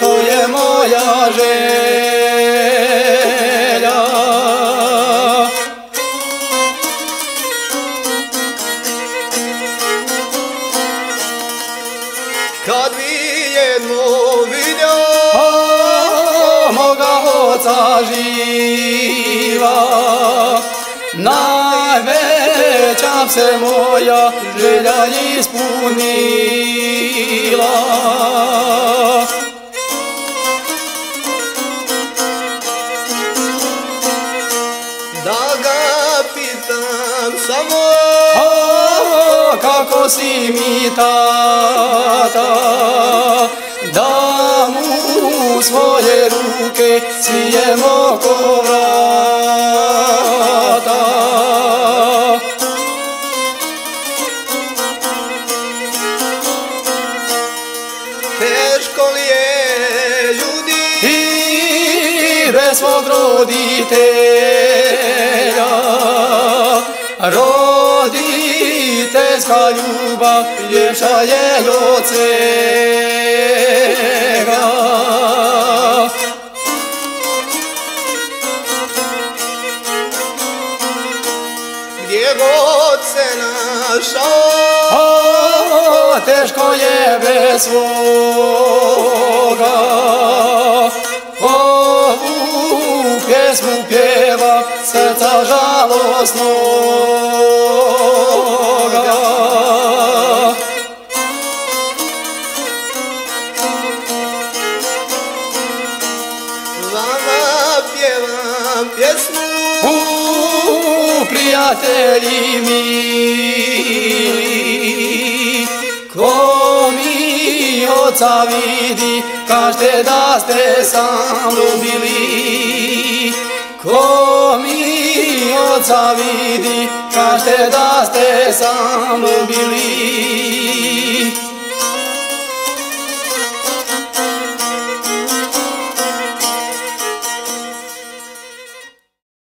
To je moja želja. Kad bi jedno vidio moga oca živa, najveća se moja želja ispunila. Kako si mi tata, da mu svoje ruke svijem oko vrata. Teško li je ljudi i bez svog roditelja, roditeljska ljubav ljepša je od svega. Gdje god se našao, teško je bez svoga. Ovu pjesmu pjeva srca žalosno. Prijatelji mili, ko mi oca vidi, kažte da ste sam ljubili. Ko mi oca vidi, kažte da ste sam ljubili.